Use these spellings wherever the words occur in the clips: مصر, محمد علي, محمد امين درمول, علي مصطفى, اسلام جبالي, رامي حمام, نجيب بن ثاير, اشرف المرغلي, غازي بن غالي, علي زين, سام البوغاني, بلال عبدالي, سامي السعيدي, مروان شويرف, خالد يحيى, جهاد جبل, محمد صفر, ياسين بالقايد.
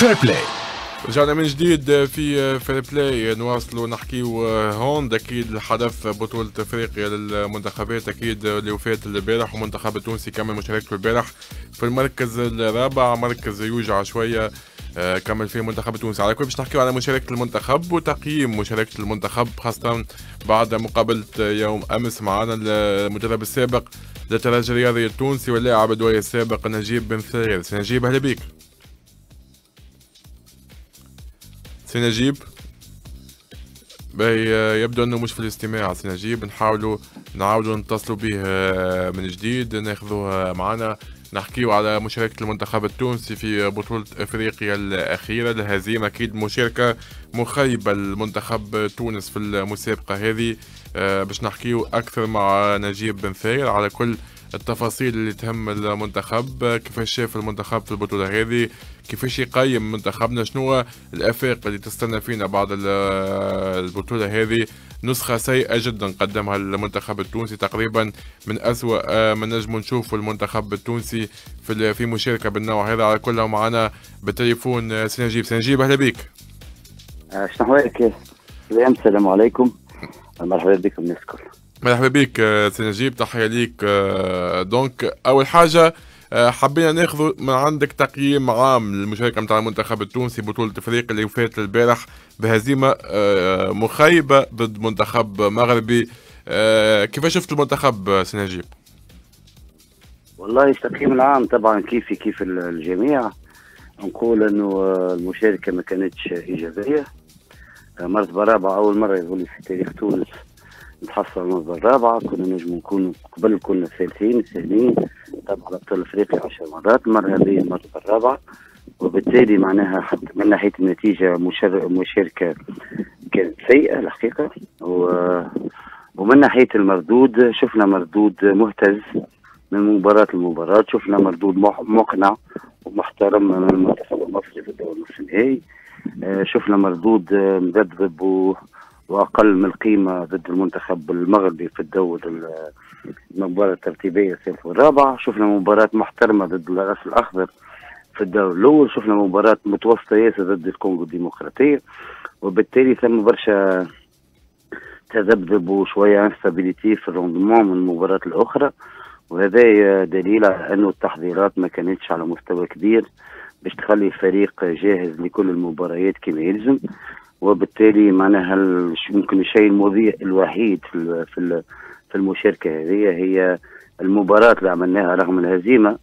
فير بلاي. رجعنا من جديد في فير بلاي، نواصلوا نحكيو هوند. اكيد حدث بطولة افريقيا للمنتخبات اكيد اللي وفات البارح، والمنتخب التونسي كمل مشاركته البارح في المركز الرابع، مركز يوجع شوية كمل فيه منتخب تونس. على كل باش نحكيو على مشاركة المنتخب وتقييم مشاركة المنتخب خاصة بعد مقابلة يوم امس. معنا المدرب السابق للترجي الرياضي التونسي واللاعب الدولي السابق نجيب بن ثاير. سي نجيب اهلا بيك. سي نجيب باهي، يبدو انه مش في الاستماع سي نجيب، نحاولوا نعاودوا نتصلوا به من جديد ناخذوه معنا نحكيو على مشاركة المنتخب التونسي في بطولة افريقيا الاخيرة. الهزيمة اكيد مشاركة مخيبة لمنتخب تونس في المسابقة هذه، باش نحكيو اكثر مع نجيب بن ثاير على كل التفاصيل اللي تهم المنتخب، كيفاش شاف المنتخب في البطولة هذه، كيفاش يقيم منتخبنا، شنو الافاق اللي تستنى فينا بعد البطولة هذه. نسخة سيئة جدا قدمها المنتخب التونسي، تقريبا من أسوأ ما نجم نشوفه المنتخب التونسي في مشاركة بالنوع هذا. على كله معنا بالتليفون سي نجيب. سي نجيب أهلا بيك. شنو أحوالك؟ السلام عليكم، مرحبا بكم الناس الكل. مرحبا بك سي نجيب، تحية ليك. دونك أول حاجة حبينا ناخذ من عندك تقييم عام للمشاركة متاع المنتخب التونسي بطولة افريقيا اللي فات البارح بهزيمة مخيبة ضد منتخب مغربي. كيف شفت المنتخب سي نجيب؟ والله التقييم العام طبعا كيف الجميع نقول انه المشاركة ما كانتش ايجابية، مرتبة رابعة، اول مرة يقول في تاريخ تونس نتحصل المرتبة الرابعة، كنا نجم نكون قبل كنا الثانيين طبعا على بطولة افريقيا 10 مرات، المرة هذه المرتبة الرابعة، وبالتالي معناها حتى من ناحية النتيجة مشاركة كانت سيئة الحقيقة، ومن ناحية المردود شفنا مردود مهتز من مباراة لمباراة، شفنا مردود مقنع ومحترم من المنتخب المصري في الدور نصف النهائي، شفنا مردود مذبذب واقل من القيمه ضد المنتخب المغربي في الدور المباراه الترتيبيه الثالث والرابع، شفنا مباراه محترمه ضد الراس الاخضر في الدور الاول، شفنا مباراه متوسطه ياسر ضد الكونغو الديمقراطيه، وبالتالي ثم برشا تذبذب وشويه انستابيليتي في الروندمون من المباراه الاخرى، وهذا دليل على انه التحضيرات ما كانتش على مستوى كبير باش تخلي فريق جاهز لكل المباريات كما يلزم، وبالتالي معناها ممكن الشيء المذيع الوحيد في المشاركه هذه هي المباراه اللي عملناها رغم الهزيمه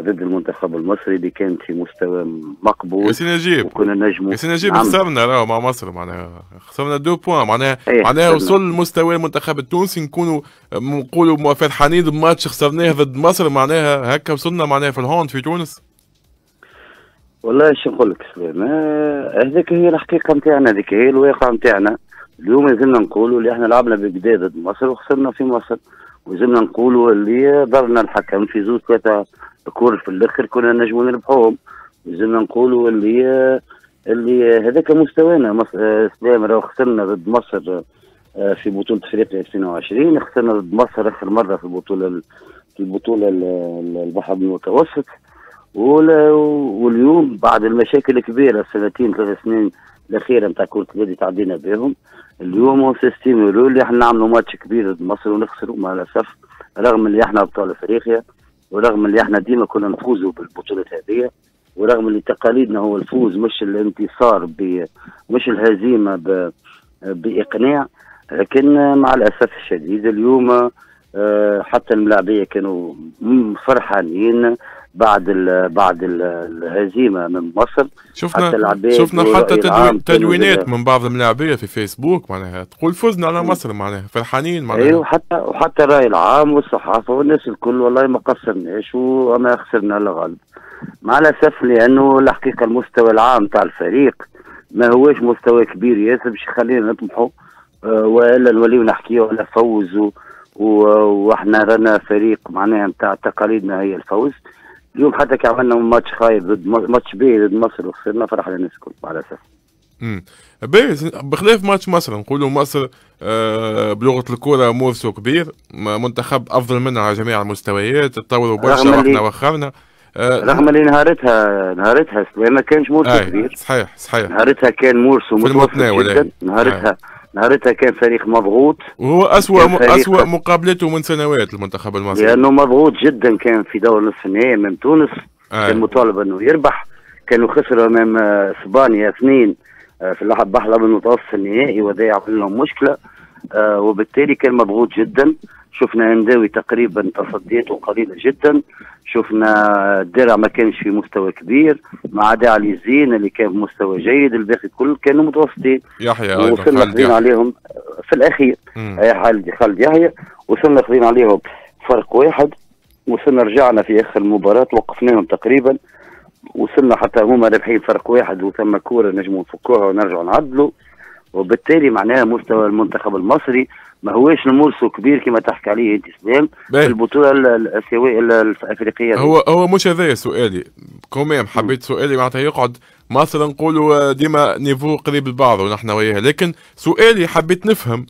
ضد المنتخب المصري اللي كانت في مستوى مقبول. يا سي نجيب وكنا نجموا، يا سي نجيب خسرنا راهو مع مصر، معناها خسرنا 2 بوان، معناها وصل لمستوى المنتخب التونسي نكونوا نقولوا فرحانين بماتش خسرناه ضد مصر، معناها هكا وصلنا معناها في الهوند في تونس. والله شو نقول لك سليم، هذيك هي الحقيقه نتاعنا، هذيك هي الواقع نتاعنا. اليوم لازمنا نقولوا اللي احنا لعبنا بكدا ضد مصر وخسرنا في مصر، ولازمنا نقولوا اللي ضرنا الحكم في 2-3 كور في الاخر كنا نجموا نربحوهم، لازمنا نقولوا اللي هذاك مستوانا سليم، راهو خسرنا ضد مصر في بطوله افريقيا 2020، خسرنا ضد مصر اخر مره في البطوله البحر المتوسط، واليوم بعد المشاكل الكبيره السنتين 3 سنين الاخيره نتاع كره اليد تعدينا بهم، اليوم نستمروا اللي احنا نعملوا ماتش كبير ضد مصر ونخسروا مع الاسف، رغم اللي احنا ابطال افريقيا، ورغم اللي احنا ديما كنا نفوزوا بالبطولات هذه، ورغم اللي تقاليدنا هو الفوز مش الانتصار مش الهزيمه باقناع، لكن مع الاسف الشديد اليوم حتى الملاعبيه كانوا فرحانين بعد الهزيمه من مصر. شفنا حتى تدوينات من بعض الملاعبيه في فيسبوك معناها تقول فزنا على مصر، معناها فرحانين معناها. ايوه، وحتى الراي العام والصحافه والناس الكل والله ما قصرناش وما خسرنا الا غالب، مع الاسف، لانه الحقيقه المستوى العام تاع الفريق ما هوش مستوى كبير ياسر باش يخلينا نطمحوا والا نوليو نحكيوا على فوز، واحنا رانا فريق معناها نتاع تقاليدنا هي الفوز. اليوم حتى كي عملنا ماتش خايب ضد ماتش باهي ضد مصر وخسرنا فرح الناس الكل مع الاسف. بخلاف ماتش مصر نقولوا مصر بلغه الكره مورسو كبير، منتخب افضل منا على جميع المستويات، تطوروا برشا واحنا وخرنا، رغم اللي نهارتها ما كانش مورس كبير. صحيح صحيح. نهارتها كان مورس متوسط جدا. نهارتها كان فريق مضغوط، وهو أسوأ مقابلته من سنوات المنتخب المصري، لأنه مضغوط جدا. كان في دور نصف النهائي أمام تونس، كان مطالب أنه يربح، كانوا خسروا أمام إسبانيا 2 في البحر المتوسط النهائي، وده يعمل لهم مشكلة، وبالتالي كان مضغوط جدا. شفنا هنداوي تقريبا تصدياته قليله جدا، شفنا الدرع ما كانش في مستوى كبير، ما عدا علي زين اللي كان في مستوى جيد، الباقي كل كانوا متوسطين. يحيى وصلنا خذين عليهم في الاخير، خالد يحيى وصلنا خذين عليهم فرق واحد، وصلنا رجعنا في اخر المباراه وقفناهم تقريبا، وصلنا حتى هما رابحين فرق واحد، وثم كوره نجموا نفكوها ونرجعوا نعدلوا. وبالتالي معناها مستوى المنتخب المصري ما هوش نمورسو كبير كما تحكي عليه انت سلام في البطوله الاسيويه الافريقيه. هو مش هذايا سؤالي، كوميم حبيت سؤالي معناتها يقعد مصر نقولوا ديما نيفو قريب لبعضه ونحن وياها، لكن سؤالي حبيت نفهم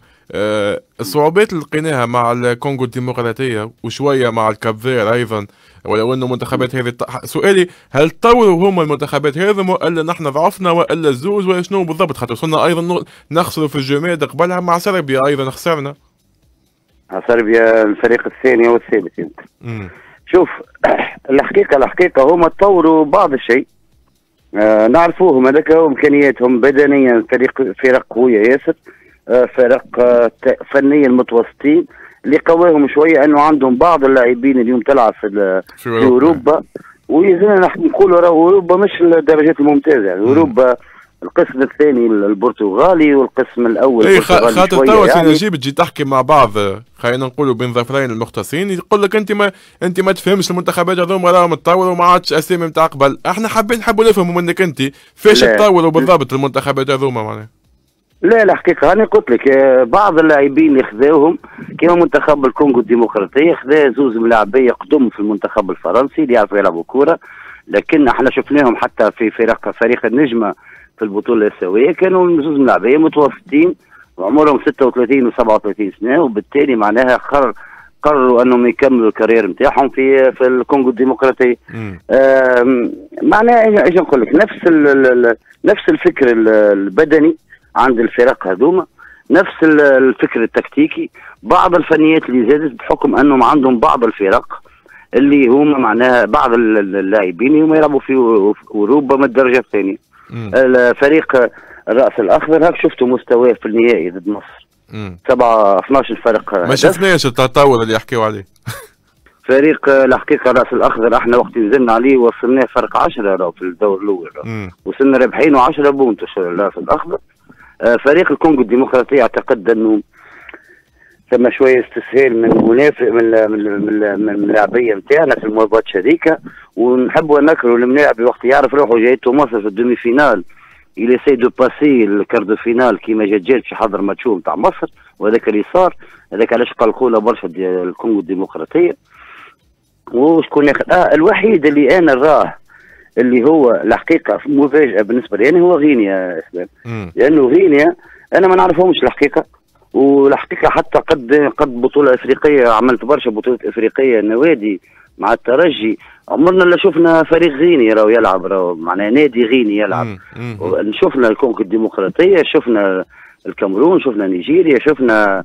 الصعوبات اللي لقيناها مع الكونغو الديمقراطيه وشويه مع الكابفير ايضا، ولو انه المنتخبات هذه سؤالي هل طوروا هم المنتخبات هذم والا نحن ضعفنا والا الزوز ولا شنو بالضبط؟ خاطر وصلنا ايضا نخسروا في الجماد قبلها مع صربيا، ايضا خسرنا مع صربيا الفريق الثاني والثالث. انت شوف الحقيقه هم طوروا بعض الشيء، نعرفوهم هذاك امكانياتهم بدنيا فرق قويه ياسر، فرق فنيا متوسطين، اللي قواهم شويه انه عندهم بعض اللاعبين اليوم تلعب في اوروبا، ويزلنا نقولوا راهو اوروبا مش الدرجات الممتازه، يعني اوروبا القسم الثاني البرتغالي والقسم الاول البرتغالي. خاطر توا سي نجيب تجي تحكي مع بعض، خلينا نقولوا بين ظفرين المختصين، يقول لك انت ما تفهمش المنتخبات هذوما راهم تطوروا وما عادش اسامي نتاع قبل، احنا حابين نفهموا منك انت فاش تطوروا بالضبط المنتخبات هذوما معناها. لا الحقيقه انا قلت لك بعض اللاعبين اللي خذاوهم كيما منتخب الكونغو الديمقراطيه خذا زوز ملاعبيه قدم في المنتخب الفرنسي اللي يعرفوا يلعبوا كوره، لكن احنا شفناهم حتى في فريق النجمه في البطوله الاسيويه كانوا زوز ملاعبيه متوسطين وعمرهم 36 و37 سنه، وبالتالي معناها قرروا انهم يكملوا الكارير نتاعهم في الكونغو الديمقراطيه. معناها ايش نقول لك، نفس الفكر البدني عند الفرق هذوما، نفس الفكر التكتيكي، بعض الفنيات اللي زادت بحكم انهم عندهم بعض الفرق اللي هما معناها بعض اللاعبين هما يلعبوا في اوروبا من الدرجه الثانيه. فريق الراس الاخضر هاك شفتوا مستواه في النهائي ضد مصر 12 فرق، ما شفناش التطور اللي يحكيوا عليه. فريق الحقيقه الراس الاخضر احنا وقت نزلنا عليه وصلناه فرق 10 في الدور الاول، وصلنا رابحين و10 بونت الراس الاخضر. فريق الكونغو الديمقراطية اعتقد انه ثم شويه استسهال من المنافس من اللاعبيه نتاعنا في المباراه هذيك، ونحبوا نذكروا الملاعب وقت يعرف روحه جايته مصر في الدومي فينال اللي سي دو باسي الكاردو فينال كيما جات باش يحضر ماتشو نتاع مصر، وهذاك اللي صار هذاك علاش قلقوله برشا الكونغو الديمقراطية. وشكون الوحيد اللي انا راه اللي هو الحقيقه مفاجاه بالنسبه لي يعني هو غينيا اسباب، لانه غينيا انا ما نعرفهمش الحقيقه، والحقيقه حتى قد بطوله افريقيه عملت برشا بطولات افريقيه نوادي مع الترجي، عمرنا لا شفنا فريق غيني راهو يلعب، راهو معناها نادي غيني يلعب. شفنا الكونغو الديمقراطيه، شفنا الكاميرون، شفنا نيجيريا، شفنا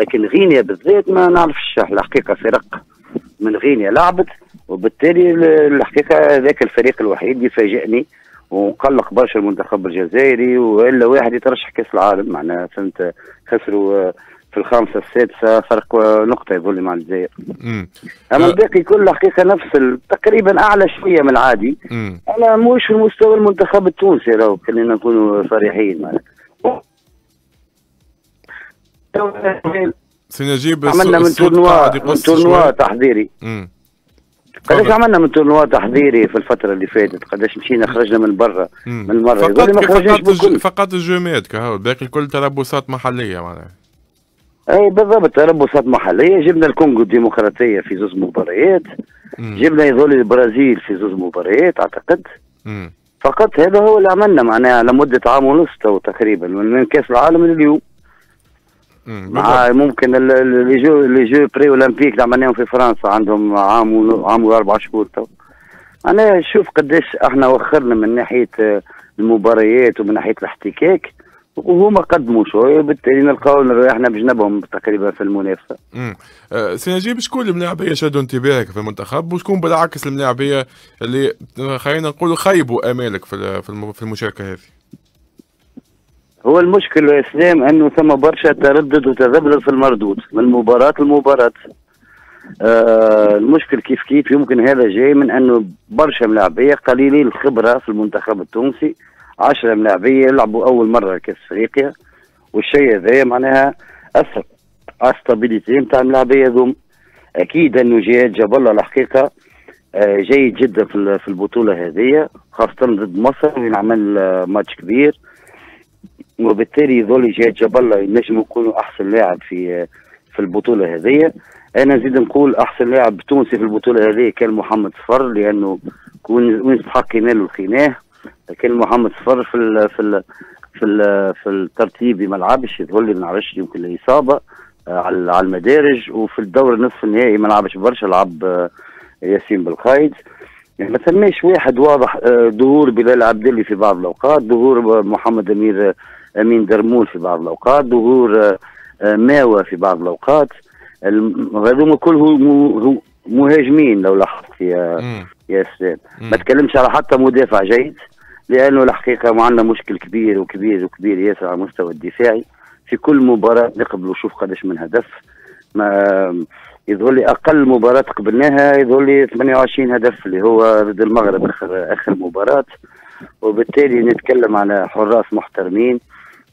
لكن غينيا بالذات ما نعرفش الحقيقه، فرق من غينيا لعبت، وبالتالي الحقيقه ذاك الفريق الوحيد اللي فاجئني وقلق برشا المنتخب الجزائري، والا واحد يترشح كاس العالم معناها فهمت، خسروا في الخامسه السادسه فرق نقطه يظل مع الجزائر. اما الباقي كل الحقيقه نفس تقريبا اعلى شويه من العادي. انا مش في مستوى المنتخب التونسي راهو، خلينا نكونوا صريحين معناها. سي نجيب عملنا من تورنوا تحضيري. قداش عملنا من تورنوا تحضيري في الفترة اللي فاتت؟ قداش مشينا خرجنا من برا من مرة فقط الجومات كهو، باقي الكل تربصات محلية معناها. اي بالضبط تربصات محلية، جبنا الكونغو الديمقراطية في 2 مباريات، جبنا يظل البرازيل في 2 مباريات اعتقد. فقط هذا هو اللي عملنا معناها على مدة عام ونص تقريبا من كأس العالم لليوم. مع ممكن لي جو بري اولمبيك اللي عملناهم في فرنسا عندهم عام و4 شهور تو. انا شوف قداش احنا وخرنا من ناحيه المباريات ومن ناحيه الاحتكاك وهما قدموا شويه، بالتالي نلقاو احنا بجنبهم تقريبا في المنافسه. سي نجيب، شكون الملاعبيه شادوا انتباهك في المنتخب وشكون بالعكس الملاعبيه اللي خلينا نقولوا خيبوا امالك في المشاركه هذه؟ هو المشكل يا اسلام انه ثم برشا تردد وتذبذب في المردود من مباراه لمباراه. المشكل كيف كيف يمكن هذا جاي من انه برشا ملاعبيه قليلين الخبره في المنتخب التونسي، 10 ملاعبيه يلعبوا اول مره كاس افريقيا، والشيء هذا معناها اثر على الستابيليتي نتاع الملاعبيه هذوم. اكيد انه جهاد جبل الحقيقه جيد جدا في البطوله هذه، خاصه ضد مصر وين عمل ماتش كبير، وبالتالي يظل جهاد جبل ينجم يكونوا احسن لاعب في البطوله هذه. انا نزيد نقول احسن لاعب تونسي في البطوله هذه كان محمد صفر، لانه كون يستحق ينالوا الخناه، كان محمد صفر في الترتيب ما لعبش، يظل ما نعرفش يمكن الاصابه على المدارج، وفي الدور نصف النهائي ما لعبش برشا، لعب ياسين بالقايد. يعني ما ثماش واحد واضح. ظهور بلال عبدالي في بعض الاوقات، ظهور محمد امين درمول في بعض الاوقات، ظهور ماوى في بعض الاوقات، هذوما كلهم مهاجمين لو لاحظت يا سلام. ما تكلمش على حتى مدافع جيد، لانه الحقيقه ما عندنا مشكل كبير وكبير وكبير ياسر على المستوى الدفاعي. في كل مباراه نقبلوا شوف قداش من هدف، ما يظهر لي اقل مباراه قبلناها يظهر لي 28 هدف اللي هو ضد المغرب اخر مباراه. وبالتالي نتكلم على حراس محترمين،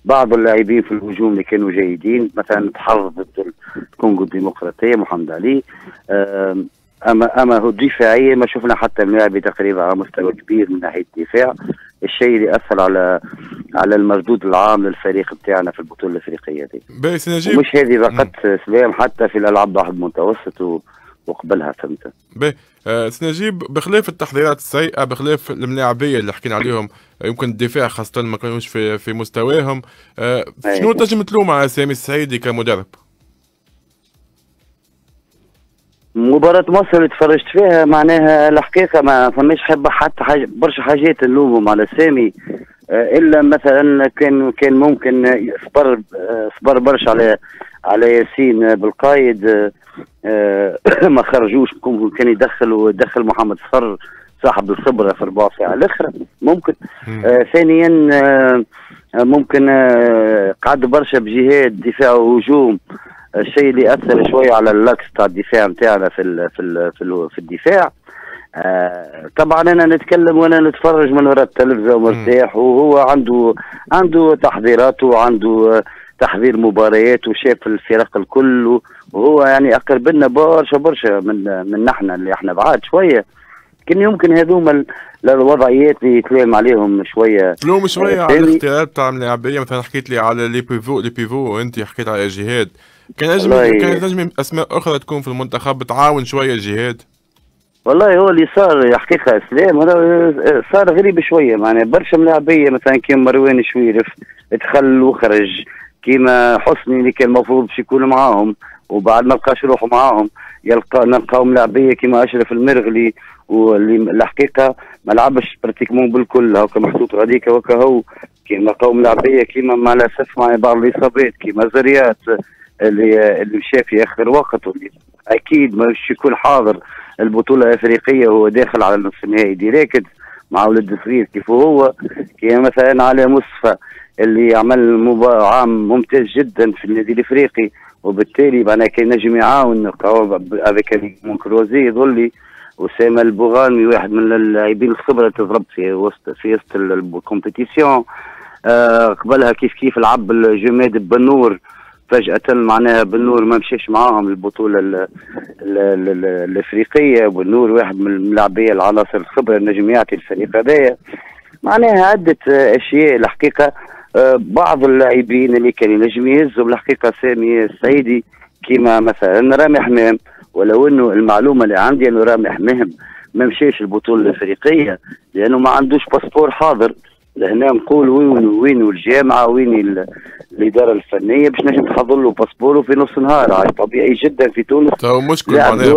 بعض اللاعبين في الهجوم اللي كانوا جيدين، مثلا تحرز ضد الكونغو الديمقراطيه محمد علي. اما هو الدفاعيه ما شفنا حتى ملاعبي تقريبا على مستوى كبير من ناحيه الدفاع، الشيء اللي اثر على المردود العام للفريق بتاعنا في البطوله الافريقيه دي. مش هذه فقط سلام، حتى في الالعاب لاحظ متوسط وقبلها فهمت. سنجيب، بخلاف التحضيرات السيئه، بخلاف الملاعبيه اللي حكينا عليهم، يمكن الدفاع خاصه ما كانوش في مستواهم، شنو تنجم تلوم على سامي السعيدي كمدرب؟ مباراة مصر اللي تفرجت فيها معناها الحقيقة ما فماش حبة حتى حاجة، برشا حاجات نلومهم على سامي، إلا مثلا كان ممكن صبر برشا على ياسين بالقايد، ما خرجوش، كان يدخل محمد صفر صاحب الخبرة في 4 ساعات الأخرى ممكن. ثانيا ممكن قعد برشا بجهاد دفاع وهجوم، الشيء اللي اثر شويه على اللاكس تاع الدفاع نتاعنا في الدفاع. طبعا انا نتكلم وانا نتفرج من وراء التلفزه ومرتاح، وهو عنده تحضيراته وعنده تحضير مباريات وشاف الفرق الكل، وهو يعني اقرب لنا برشا من نحن اللي احنا بعاد شويه. كان يمكن هذوما الوضعيات اللي يتلام عليهم شويه، تلوم شويه على الاختيارات بتاع الملاعبيه. مثلا حكيت لي على لي بيفو وانت حكيت على جهاد، كان نجم اسماء اخرى تكون في المنتخب تعاون شويه الجهاد. والله هو اللي صار حقيقه اسلام، هذا صار غريب شويه، معناها برشا ملاعبيه مثلا كيما مروان شويرف دخل وخرج، كيما حسني اللي كان المفروض باش يكون معاهم وبعد ما لقاش روحه معاهم، نلقاو ملاعبيه كيما اشرف المرغلي واللي الحقيقه ما لعبش براتيكمون بالكل، هاكا محطوط غاديك هاكا هو. كيما لقاو ملاعبيه كيما مع الاسف مع بعض الاصابات كيما زريات اللي مشى في اخر وقت، اكيد مش يكون حاضر البطوله الافريقيه وهو داخل على نصف النهائي ديريكت مع ولد الصغير كيف هو. كيما مثلا علي مصطفى اللي عمل عام ممتاز جدا في النادي الافريقي، وبالتالي معناها كان نجم يعاون افيك مونكروزي يظلي، وسام البوغاني واحد من اللاعبين الخبره تضرب في وسط الكومبيتيسيون. قبلها كيف كيف لعب الجماد بنور، فجأة معناها بالنور ما مشاش معاهم البطولة الافريقية، والنور واحد من الملاعبية العناصر الخبرة النجم يعطي الفريق هذايا. معناها عدة اشياء الحقيقة، بعض اللاعبين اللي كانوا ينجم يهزهم الحقيقة سامي السعيدي كيما مثلا رامي حمام، ولو انه المعلومة اللي عندي انه رامي حمام ما مشاش البطولة الافريقية لانه ما عندوش باسبور حاضر، لهنا نقول وين الجامعه وين الاداره الفنيه باش نجم تحضر له باسبور في نص نهار. عاد طبيعي جدا في تونس تو مشكل معناها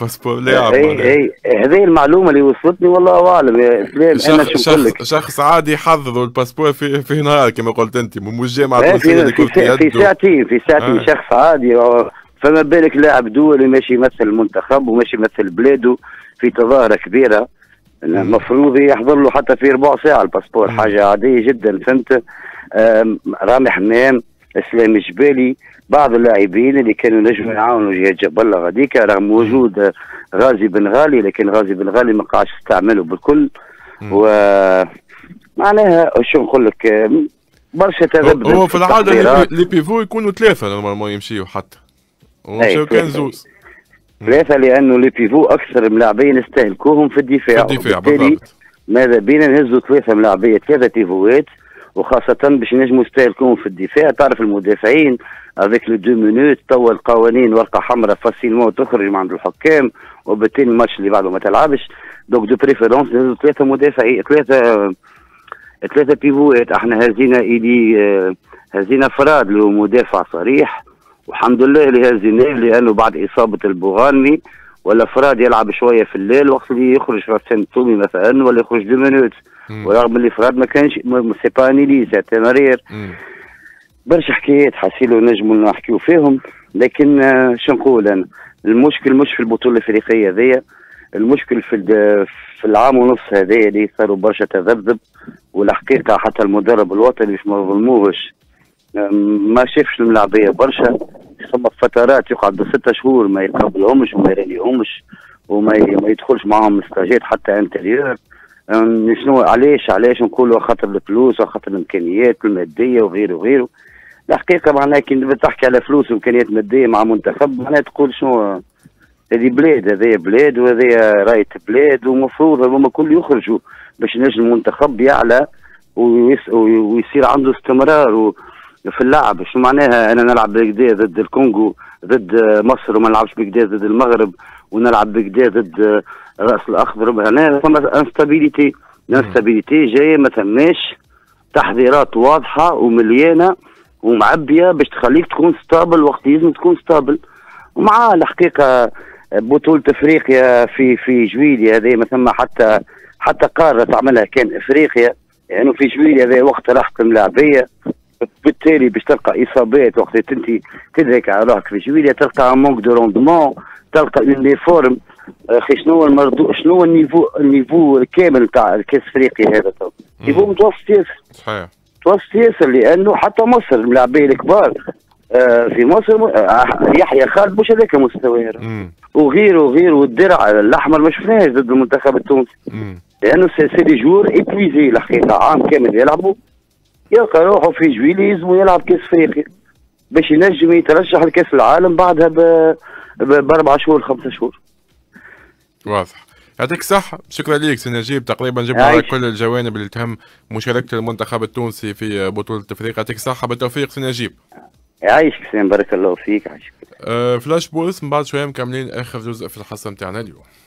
باسبور لاعب. اي هذه المعلومه اللي وصلتني والله اعلم يا اسلام. انا شو نقول لك، شخص عادي يحضروا الباسبور في نهار كما قلت انت، مش جامعه تونسيه اللي كنت في ساعتين. شخص عادي، فما بالك لاعب دولي ماشي يمثل المنتخب وماشي يمثل بلاده في تظاهره كبيره، المفروض يحضر له حتى في ربع ساعه الباسبور، حاجه عاديه جدا. فهمت؟ رامي حمام، اسلام جبالي، بعض اللاعبين اللي كانوا نجموا يعاونوا جهاد جبله غاديكا، رغم وجود غازي بن غالي، لكن غازي بن غالي ما قاعش استعمله بالكل. و معناها شو نقول لك، برشا تذبذب. هو في العاده لي بيفو يكونوا ثلاثه نورمالمون يمشيوا، حتى ومشاو كان زوز ثلاثة، لأنه لي بيفو أكثر ملاعبين استهلكوهم في الدفاع، وبالتالي ماذا بينا نهزوا ثلاثة ملاعبية، ثلاثة تيفوات، وخاصة باش نجموا يستهلكوهم في الدفاع. تعرف المدافعين هذاك لو دو مينوت توا القوانين ورقة حمراء فاسيلمون تخرج من عند الحكام، وبالتالي الماتش اللي بعده ما تلعبش. دونك دو بريفيرونس نهزوا ثلاثة مدافعين، ثلاثة تيفوات. احنا هزينا إيدي، هزينا فراد اللي هو مدافع صريح، والحمد لله اللي هزيناه، لانه بعد اصابه البوغاني ولا فراد يلعب شويه في الليل، وقت اللي يخرج راسين تومي مثلا ولا يخرج دو مينوت، ورغم اللي فراد ما كانش سي با انيليز تمرير. برشا حكايات حاسيلو نجموا نحكيو فيهم، لكن شو نقول انا، المشكل مش في البطوله الافريقيه هذيا، المشكل في العام ونص هذايا اللي صاروا برشا تذبذب. والحقيقه حتى المدرب الوطني باش ما نظلموهش ما شافش الملاعبيه برشا، ثم فترات يقعد بستة شهور ما يقابلهمش وما يراليهمش وما يدخلش معاهم استاجات حتى انتريور. شنو علاش نقولوا؟ خاطر الفلوس وخاطر الامكانيات الماديه وغيره. الحقيقه معناها كي بتحكي على فلوس وامكانيات ماديه مع منتخب، معناها تقول شنو هذه بلاد، هذه بلاد وهذه رايه بلاد، ومفروض هما الكل يخرجوا باش نجم المنتخب يعلى ويصير عنده استمرار في اللعب. شو معناها انا نلعب بكدا ضد الكونغو ضد مصر وما نلعبش بكدا ضد المغرب، ونلعب بكدا ضد راس الاخضر؟ هنا فما انستابيليتي، الانستابيليتي جايه ما ثماش تحضيرات واضحه ومليانه ومعبيه باش تخليك تكون ستابل وقت لازم تكون ستابل. ومع الحقيقه بطوله افريقيا في جويليا هذه ما ثم حتى قاره تعملها كان افريقيا، لانه يعني في جويليا هذا وقت راحت الملاعبيه، بالتالي باش تلقى اصابات وقت تنتي تدرك على روحك في جويليا، تلقى ان مونك دو روندمون، تلقى اون ليفورم. اخي شنو النيفو الكامل نتاع الكاس الافريقي هذا؟ تو نيفو متوسط ياسر. صحيح متوسط ياسر، لانه حتى مصر الملاعبيه الكبار في مصر يحيى خالد مش هذاك مستواه، وغيره والدرع الاحمر ما شفناهاش ضد المنتخب التونسي، لانه سي دي جور ايبويزي الحقيقه، عام كامل يلعبوا، يلقى روحه في جويليا يلزم يلعب كاس افريقيا باش ينجم يترشح لكاس العالم بعدها باربع شهور 5 شهور. واضح. يعطيك الصحة، شكرا ليك سي نجيب، تقريبا جبنا على كل الجوانب اللي تهم مشاركة المنتخب التونسي في بطولة افريقيا. يعطيك الصحة، بالتوفيق سي نجيب. يعيشك سي، بارك الله فيك، عايشك. فلاش بورس من بعد شوية مكملين آخر جزء في الحصة نتاعنا اليوم.